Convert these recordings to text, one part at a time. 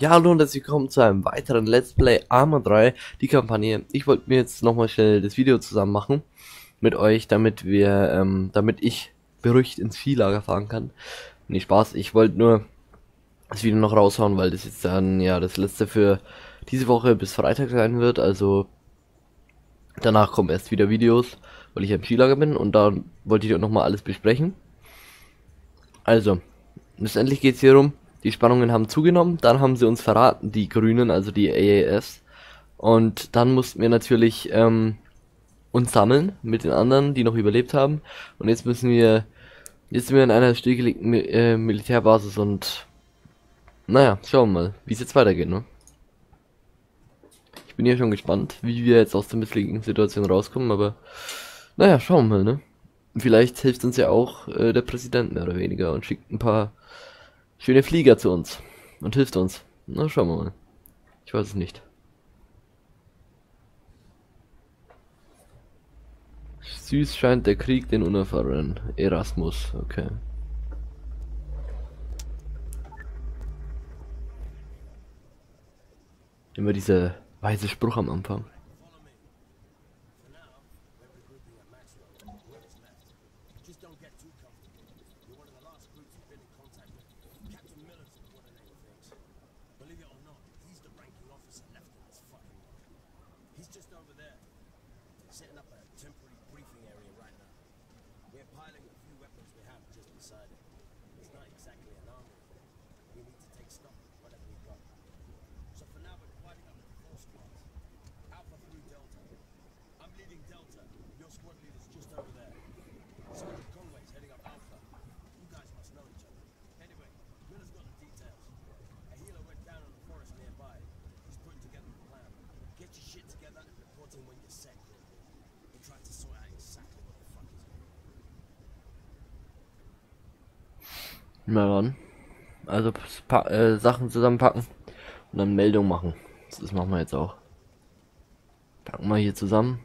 Ja, hallo und herzlich willkommen zu einem weiteren Let's Play Arma 3, die Kampagne. Ich wollte mir jetzt nochmal schnell das Video zusammen machen mit euch, damit wir, damit ich beruhigt ins Viehlager fahren kann. Nee, Spaß, ich wollte nur das Video noch raushauen, weil das jetzt dann, ja, das letzte für diese Woche bis Freitag sein wird, also danach kommen erst wieder Videos, weil ich im Viehlager bin und da wollte ich auch nochmal alles besprechen. Also, letztendlich geht es hier um. Die Spannungen haben zugenommen, dann haben sie uns verraten, die Grünen, also die AAFs. Und dann mussten wir natürlich uns sammeln mit den anderen, die noch überlebt haben. Und jetzt müssen wir, jetzt sind wir in einer stillgelegten Militärbasis und naja, schauen wir mal, wie es jetzt weitergeht, ne? Ich bin ja schon gespannt, wie wir jetzt aus der misslichen Situation rauskommen, aber naja, schauen wir mal, ne? Vielleicht hilft uns ja auch der Präsident mehr oder weniger und schickt ein paar schöne Flieger zu uns und hilft uns. Na, schauen wir mal. Ich weiß es nicht. Süß scheint der Krieg den Unerfahrenen. Erasmus, okay. Immer dieser weise Spruch am Anfang. Mal ran. Also Sachen zusammenpacken und dann Meldung machen. Das machen wir jetzt auch. Packen wir hier zusammen.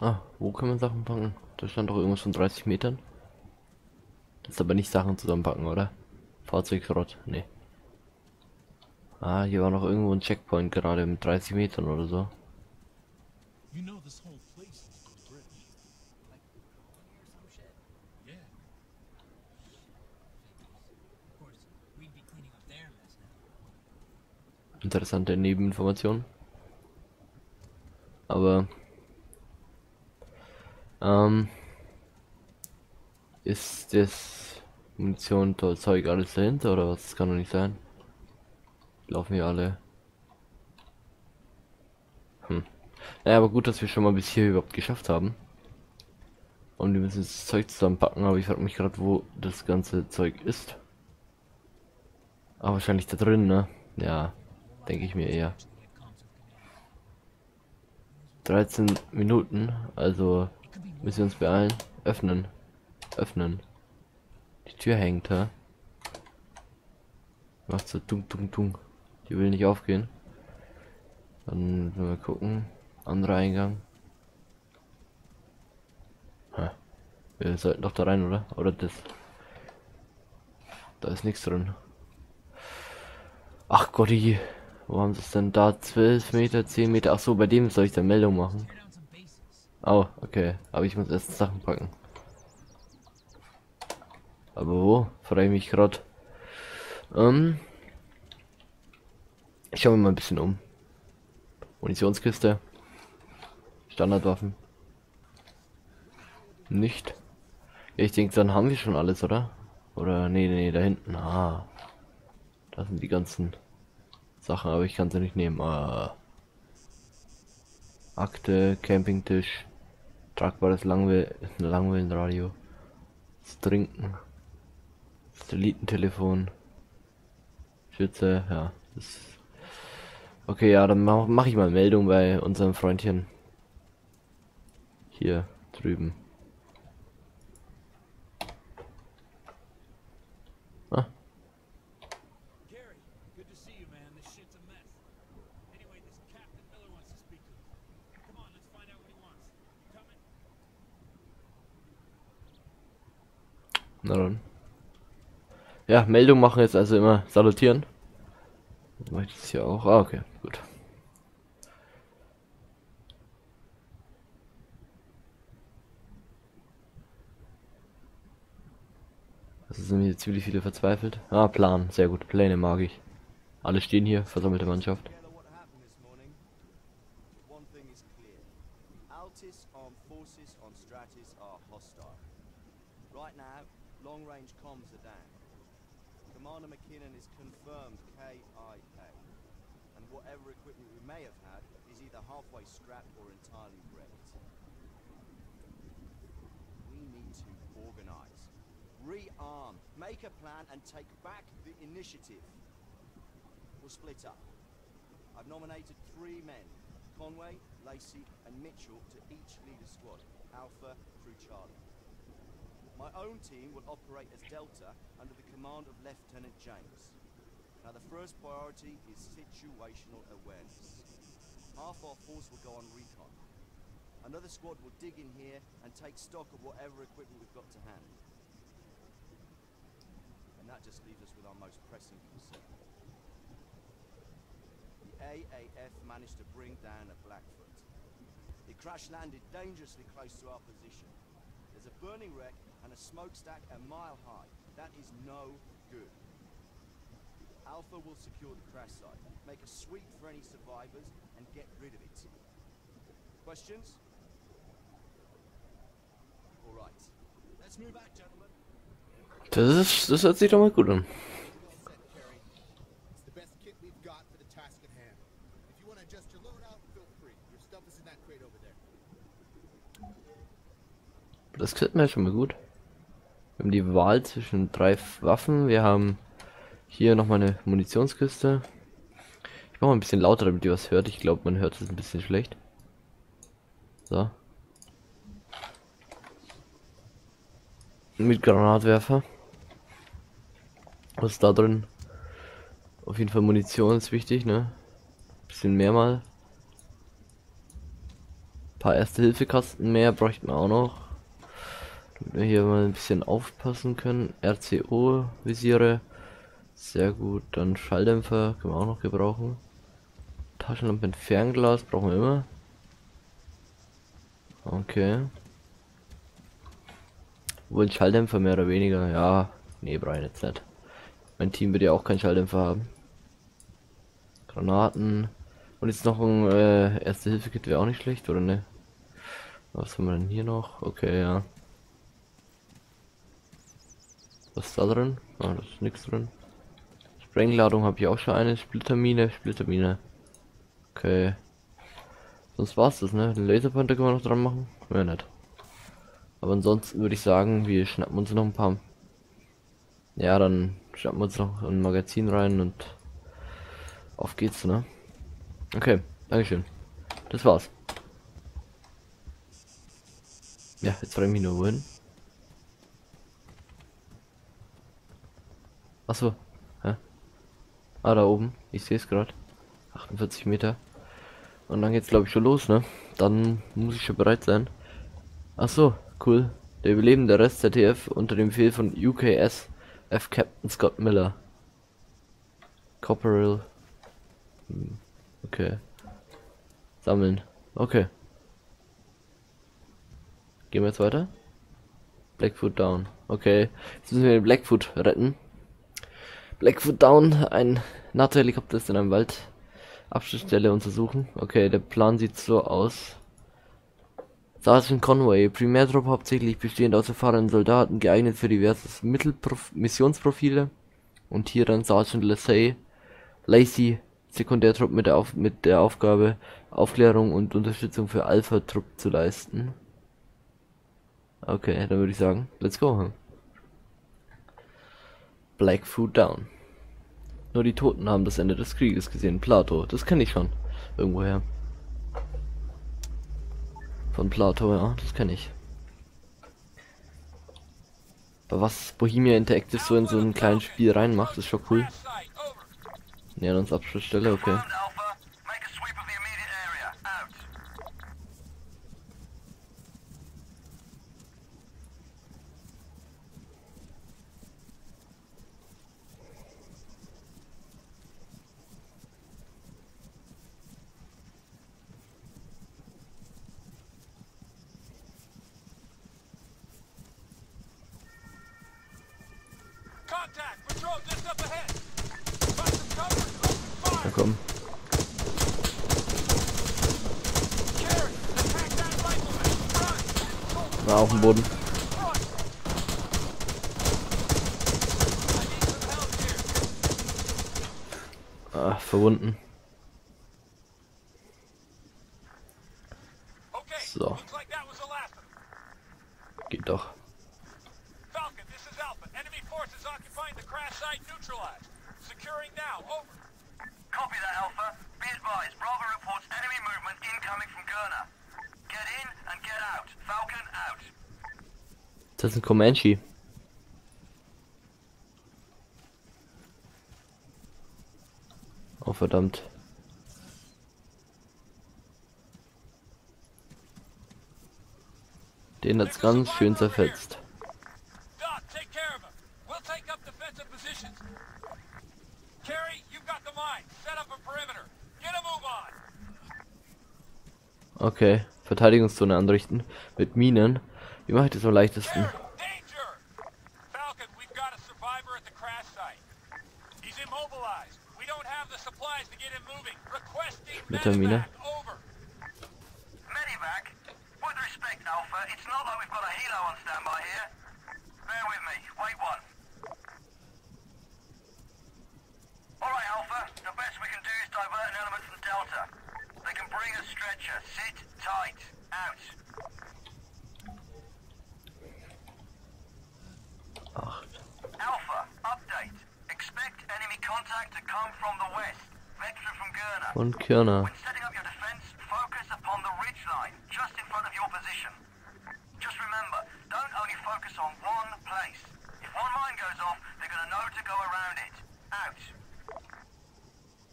Ah, wo kann man Sachen packen? Da stand doch irgendwas von 30 Metern. Das ist aber nicht Sachen zusammenpacken, oder? Fahrzeugschrott, nee. Ah, hier war noch irgendwo ein Checkpoint gerade mit 30 Metern oder so. Interessante Nebeninformation. Aber ist das Munition, Zeug alles dahinter oder was? Das kann doch nicht sein. Laufen hier alle. Naja, aber gut, dass wir schon mal bis hier überhaupt geschafft haben. Und wir müssen jetzt das Zeug zusammenpacken, aber ich frage mich gerade, wo das ganze Zeug ist. Aber wahrscheinlich da drin, ne? Ja, denke ich mir eher. 13 Minuten, also müssen wir uns beeilen. Öffnen. Öffnen. Die Tür hängt, hä? Macht so dung dung dung. Die will nicht aufgehen. Dann müssen wir mal gucken. Anderer Eingang. Ha. Wir sollten doch da rein, oder? Oder das. Da ist nichts drin. Ach Gott, wo haben sie es denn da? 12 Meter, 10 Meter. Ach so, bei dem soll ich dann Meldung machen. Oh, okay. Aber ich muss erst Sachen packen. Aber wo? Frage ich mich gerade. Ich schaue mir mal ein bisschen um. Munitionskiste. Standardwaffen. Nicht. Ja, ich denke, dann haben wir schon alles, oder? Oder, nee, da hinten. Ah. Das sind die ganzen Sachen, aber ich kann sie nicht nehmen. Akte, Campingtisch, tragbares Langwellenradio, das Trinken, Satellitentelefon, Schütze, ja. Das okay, ja, dann mache ich mal Meldung bei unserem Freundchen. Hier drüben. Na dann. Ja, Meldung machen jetzt also immer salutieren. Das mache ich das hier auch. Ah, okay, gut. Also sind jetzt ziemlich viele verzweifelt. Ah, Plan, sehr gut. Pläne mag ich. Alle stehen hier, versammelte Mannschaft. Rearm, make a plan and take back the initiative. We'll split up. I've nominated 3 men, Conway, Lacey and Mitchell, to each lead a squad, Alpha through Charlie. My own team will operate as Delta under the command of Lieutenant James. Now the first priority is situational awareness. Half our force will go on recon. Another squad will dig in here and take stock of whatever equipment we've got to hand. That just leaves us with our most pressing concern. The AAF managed to bring down a Blackfoot. It crash-landed dangerously close to our position. There's a burning wreck and a smokestack a mile high. That is no good. Alpha will secure the crash site, make a sweep for any survivors, and get rid of it. Questions? All right. Let's move out, gentlemen. Das hört sich doch mal gut an. Das gefällt mir schon mal gut. Wir haben die Wahl zwischen 3 Waffen. Wir haben hier nochmal eine Munitionskiste. Ich mache mal ein bisschen lauter, damit ihr was hört. Ich glaube, man hört es ein bisschen schlecht. So. Mit Granatwerfer. Was ist da drin? Auf jeden Fall Munition ist wichtig, ne? Bisschen mehr mal. Ein paar Erste-Hilfe-Kasten mehr bräuchten wir auch noch. Damit wir hier mal ein bisschen aufpassen können. RCO-Visiere. Sehr gut. Dann Schalldämpfer können wir auch noch gebrauchen. Taschenlampe mit Fernglas brauchen wir immer. Okay. Wohl Schalldämpfer mehr oder weniger. Ja, nee, brauche ich jetzt nicht. Mein Team wird ja auch keinen Schalldämpfer haben. Granaten. Und jetzt noch ein Erste-Hilfe-Kit wäre auch nicht schlecht, oder ne? Was haben wir denn hier noch? Okay, ja. Was ist da drin? Ah, da ist nichts drin. Sprengladung habe ich auch schon eine. Splittermine. Okay. Sonst war's das, ne? Den Laserpointer können wir noch dran machen? Mehr nicht. Aber ansonsten würde ich sagen, wir schnappen uns noch ein paar. Ja, dann schnappen wir uns noch ein Magazin rein und auf geht's, ne? Okay, dankeschön. Das war's. Ja, jetzt frage ich mich nur wohin. Achso. Hä? Ah, da oben. Ich sehe es gerade. 48 Meter. Und dann geht's, glaube ich, schon los, ne? Dann muss ich schon bereit sein. Achso, cool. Der überlebende Rest ZDF unter dem Befehl von UKS. F. Captain Scott Miller. Corporal. Okay. Sammeln. Okay. Gehen wir jetzt weiter? Blackfoot Down. Okay. Jetzt müssen wir den Blackfoot retten. Blackfoot Down. Ein NATO-Helikopter ist in einem Wald. Abschlussstelle untersuchen. Okay, der Plan sieht so aus. Sergeant Conway, Primärtruppe hauptsächlich bestehend aus erfahrenen Soldaten, geeignet für diverse Missionsprofile. Und hier dann Sergeant Lacey, Sekundärtruppe mit der Aufgabe, Aufklärung und Unterstützung für Alpha-Truppe zu leisten. Okay, dann würde ich sagen, let's go. Blackfoot Down. Nur die Toten haben das Ende des Krieges gesehen. Plato, das kenne ich schon. Irgendwoher. Von Plato, ja, das kenne ich. Aber was Bohemia Interactive so in so einem kleinen Spiel reinmacht, ist schon cool. Nähern uns Abschlussstelle, okay. bekommen. War auf dem Boden. Ach, verwunden. So. Geht doch. Das ist ein Comanche. Oh verdammt. Den hat's ganz schön zerfetzt. Okay, Verteidigungszone anrichten mit Minen. Wie mache ich das am leichtesten? Mit der Mine. Und Körner.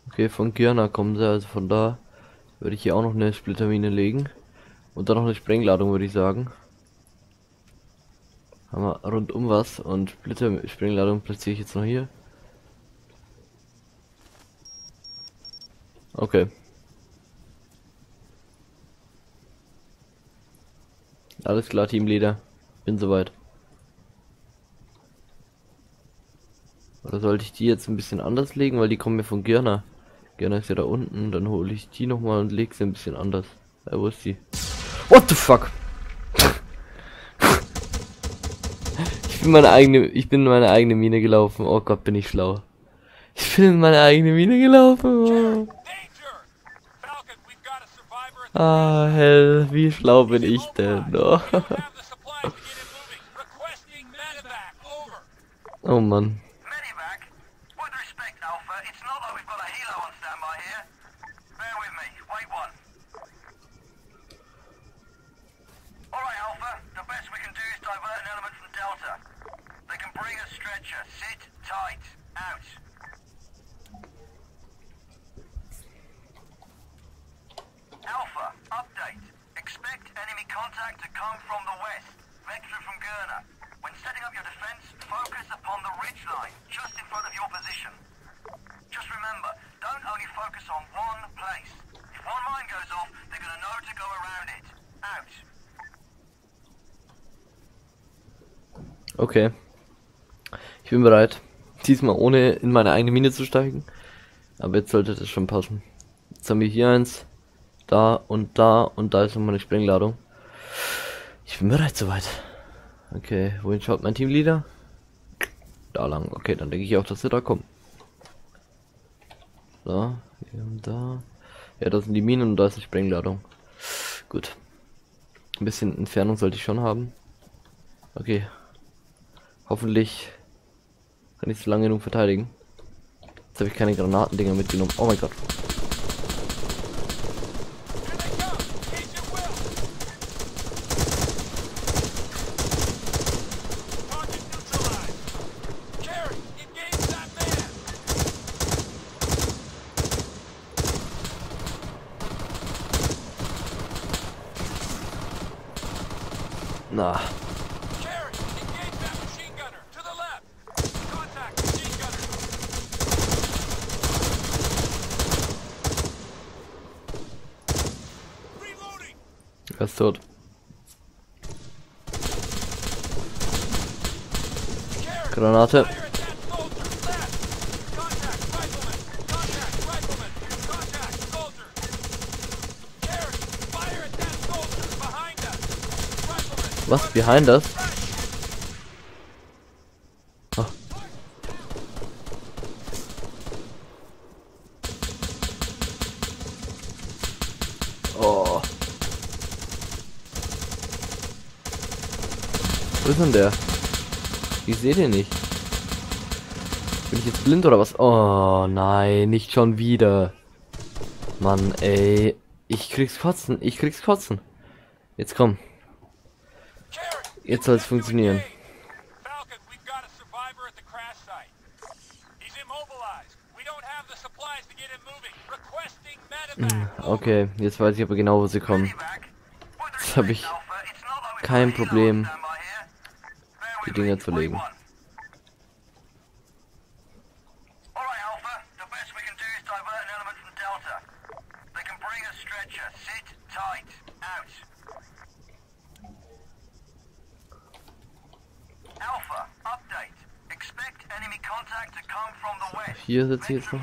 Okay, von Körner kommen sie, also von da würde ich hier auch noch eine Splittermine legen. Und dann noch eine Sprengladung, würde ich sagen. Haben wir rundum was und Splitterspringladung platziere ich jetzt noch hier. Okay. Alles klar, Teamleader. Bin soweit. Oder sollte ich die jetzt ein bisschen anders legen, weil die kommen mir von Gerner. Gerner ist ja da unten, dann hole ich die nochmal und lege sie ein bisschen anders. Wo ist die? What the fuck? Ich bin in meine eigene Mine gelaufen. Oh Gott, bin ich schlau. Ich bin in meine eigene Mine gelaufen. Oh. Ah, hell, wie schlau bin ich denn? Oh, oh Mann. Okay, ich bin bereit, diesmal ohne in meine eigene Mine zu steigen, aber jetzt sollte das schon passen. Jetzt haben wir hier eins, da und da und da ist nochmal eine Sprengladung. Ich bin bereit soweit. Okay, wohin schaut mein Teamleader? Da lang, okay, dann denke ich auch, dass sie da kommen. Da, hier und da. Ja, das sind die Minen und da ist eine Sprengladung. Gut. Ein bisschen Entfernung sollte ich schon haben. Okay. Hoffentlich kann ich es lange genug verteidigen. Jetzt habe ich keine Granatendinger mitgenommen. Oh mein Gott. Na. Er ist tot. Granate. Was? Behind us? Oh. Oh. Wo ist denn der? Ich sehe den nicht. Bin ich jetzt blind oder was? Oh nein, nicht schon wieder. Mann, ey. Ich krieg's kotzen, ich krieg's kotzen. Jetzt komm. Jetzt soll's funktionieren. Okay, jetzt weiß ich aber genau, wo sie kommen. Jetzt habe ich kein Problem, die Dinger zu legen. Hier sitze ich jetzt noch.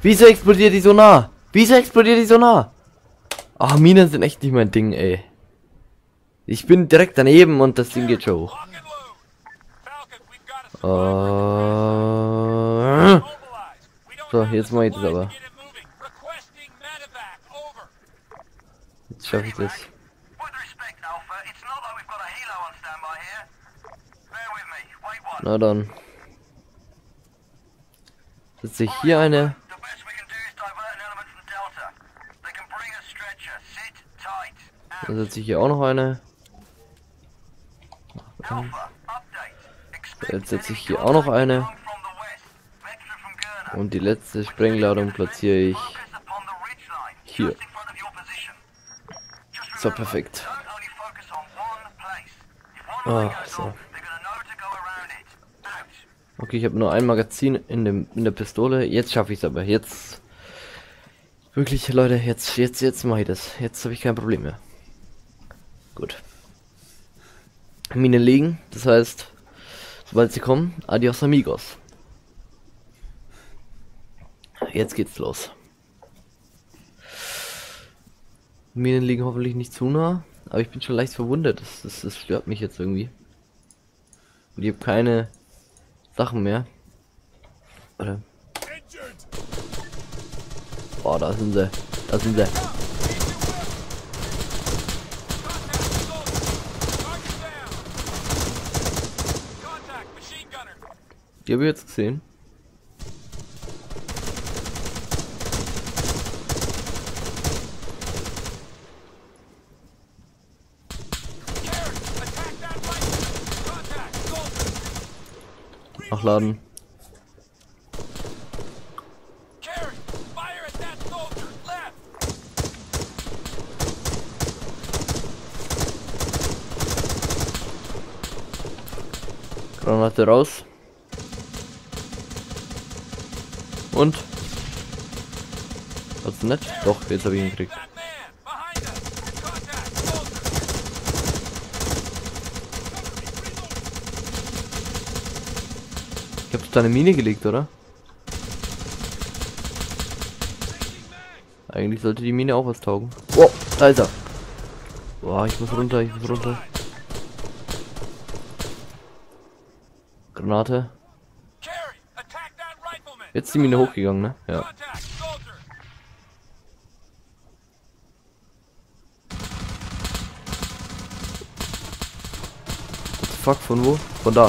Wieso explodiert die so nah? Wieso explodiert die so nah? Ach, Minen sind echt nicht mein Ding, ey. Ich bin direkt daneben und das Ding geht schon hoch. So, jetzt mal jetzt aber. Schaffe ich das. Na dann. Setzt sich hier eine. Dann setze ich hier auch noch eine. Jetzt setze ich hier auch noch eine. Und die letzte Sprengladung platziere ich hier. So, perfekt. Ah, so. Okay, ich habe nur ein Magazin in der Pistole. Jetzt schaffe ich es aber. Jetzt. Wirklich, Leute, jetzt mache ich das. Jetzt habe ich kein Problem mehr. Gut. Mine legen, das heißt, sobald sie kommen, adios amigos. Jetzt geht's los. Minen liegen hoffentlich nicht zu nah, aber ich bin schon leicht verwundet. Das stört mich jetzt irgendwie. Und ich habe keine Sachen mehr. Oder? Boah, da sind sie. Da sind sie. Die habe ich jetzt gesehen. Nachladen. Granate raus. Und? Hat's nicht? Doch, jetzt habe ich ihn gekriegt. Ich hab da eine Mine gelegt, oder? Eigentlich sollte die Mine auch was taugen. Oh, da ist er. Boah, ich muss runter, ich muss runter. Granate. Jetzt ist die Mine hochgegangen, ne? Ja. Fuck, von wo? Von da.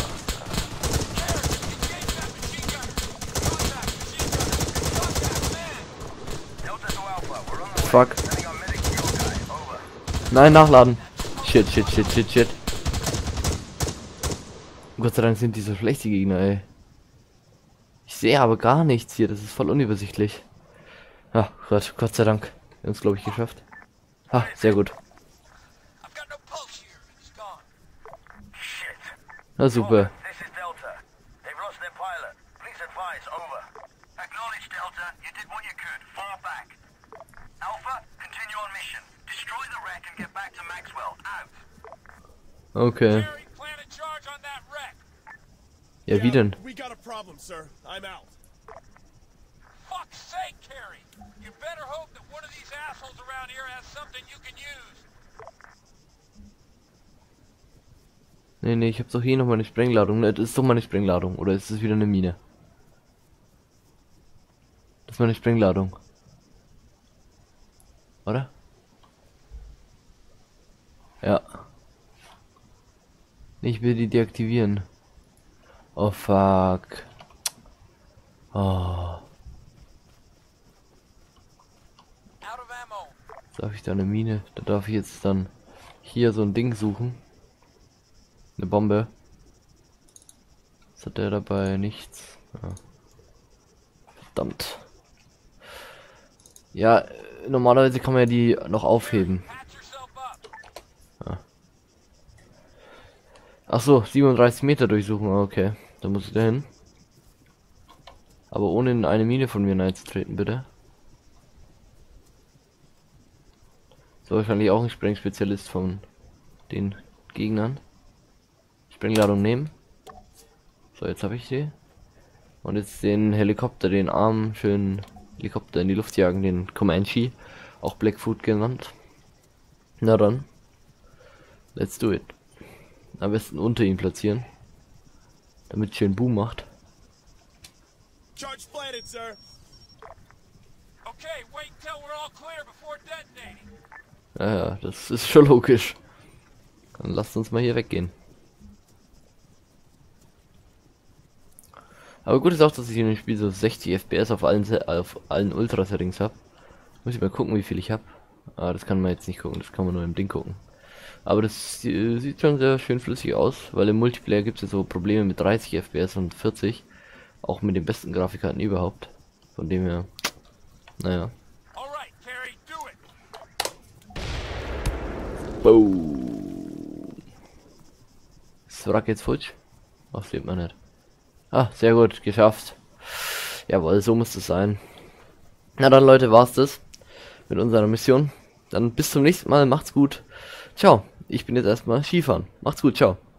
Fuck. Nein, nachladen. Shit, shit, shit, shit, shit. Gott sei Dank sind die so schlechte Gegner, ey. Ich sehe aber gar nichts hier, das ist voll unübersichtlich. Ach Gott, Gott sei Dank. Wir haben es, glaube ich, geschafft. Ah, sehr gut. Na super. Okay. Ja, wie denn? Nee, nee, ich hab doch hier nochmal eine Sprengladung. Das ist doch mal eine Sprengladung. Oder ist es wieder eine Mine? Das war eine Sprengladung. Oder? Ja. Ich will die deaktivieren. Oh fuck. Oh. Darf ich da eine Mine? Da darf ich jetzt dann hier so ein Ding suchen. Eine Bombe. Was hat der dabei? Nichts. Ja. Verdammt. Ja, normalerweise kann man ja die noch aufheben. Ach so, 37 Meter durchsuchen, okay. Da muss ich da hin. Aber ohne in eine Mine von mir hineinzutreten, bitte. So, wahrscheinlich auch ein Sprengspezialist von den Gegnern. Sprengladung nehmen. So, jetzt habe ich die. Und jetzt den Helikopter, den armen, schönen Helikopter in die Luft jagen, den Comanche. Auch Blackfoot genannt. Na dann. Let's do it. Am besten unter ihn platzieren, damit schön Boom macht. Ja, das ist schon logisch. Dann lasst uns mal hier weggehen. Aber gut ist auch, dass ich in dem Spiel so 60 FPS auf allen Ultra-Settings habe. Muss ich mal gucken, wie viel ich habe. Ah, das kann man jetzt nicht gucken, das kann man nur im Ding gucken. Aber das sieht schon sehr schön flüssig aus, weil im Multiplayer gibt es ja so Probleme mit 30 FPS und 40. Auch mit den besten Grafikkarten überhaupt. Von dem her, naja. Boom. Ist das Wrack jetzt futsch? Ach, sieht man nicht. Ah, sehr gut, geschafft. Jawohl, so muss es sein. Na dann Leute, war's das mit unserer Mission. Dann bis zum nächsten Mal, macht's gut. Ciao, ich bin jetzt erstmal Skifahren. Macht's gut, ciao.